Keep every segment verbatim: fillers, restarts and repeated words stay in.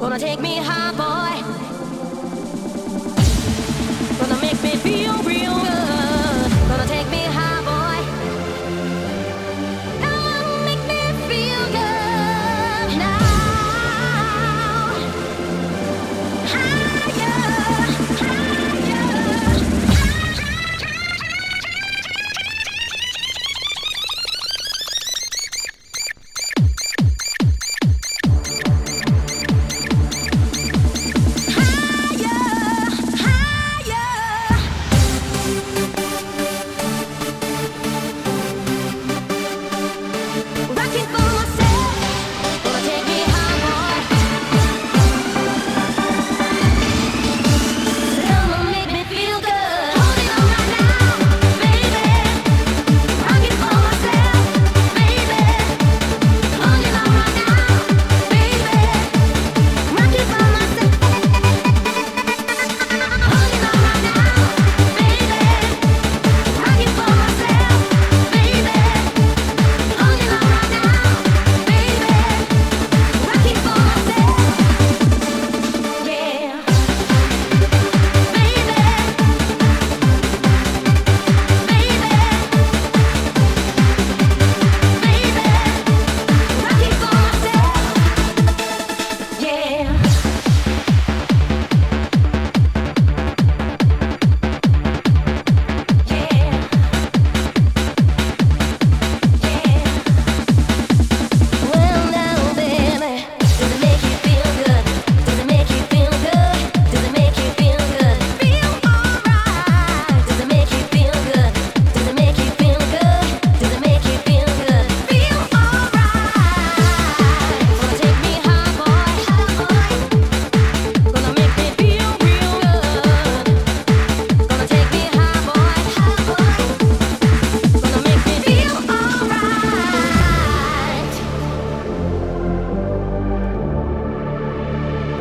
Gonna take me high, boy. Gonna make me feel real good. Gonna take me high, boy. Gonna make me feel good now.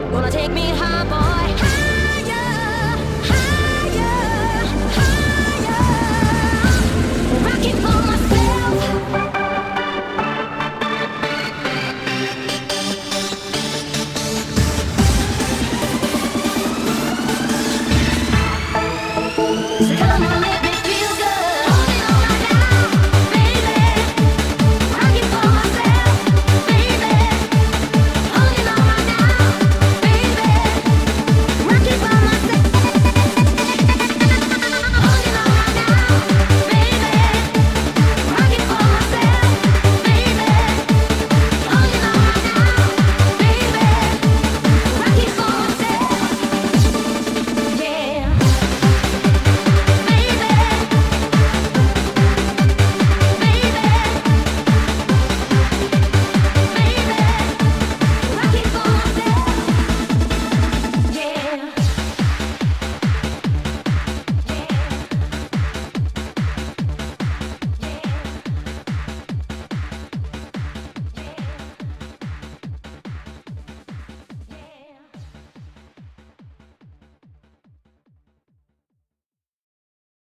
Gonna take me high, boy.